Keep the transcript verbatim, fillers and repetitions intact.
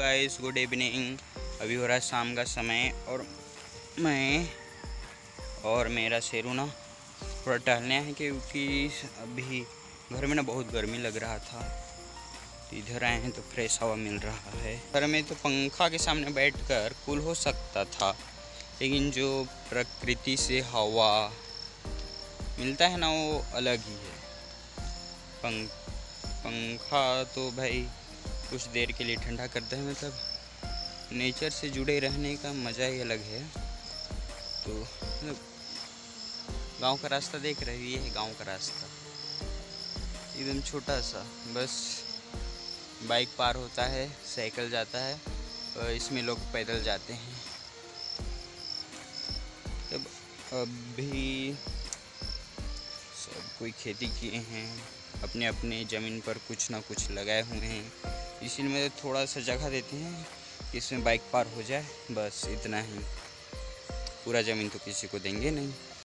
Guys, good evening. अभी हो रहा है शाम का समय और मैं और मेरा शेरू ना थोड़ा टहलने हैं क्योंकि अभी घर में ना बहुत गर्मी लग रहा था, तो इधर आए हैं तो फ्रेश हवा मिल रहा है। घर में तो पंखा के सामने बैठकर कूल हो सकता था, लेकिन जो प्रकृति से हवा मिलता है ना वो अलग ही है। पंख पंखा तो भाई कुछ देर के लिए ठंडा करता है, मतलब नेचर से जुड़े रहने का मज़ा ही अलग है। तो मतलब गांव का रास्ता देख रहे हो, ये है गांव का रास्ता, एकदम छोटा सा, बस बाइक पार होता है, साइकिल जाता है और इसमें लोग पैदल जाते हैं। तब अभी सब कोई खेती किए हैं, अपने अपने ज़मीन पर कुछ ना कुछ लगाए हुए हैं, इसीलिए थोड़ा सा जगह देते हैं कि इसमें बाइक पार हो जाए, बस इतना ही। पूरा ज़मीन तो किसी को देंगे नहीं,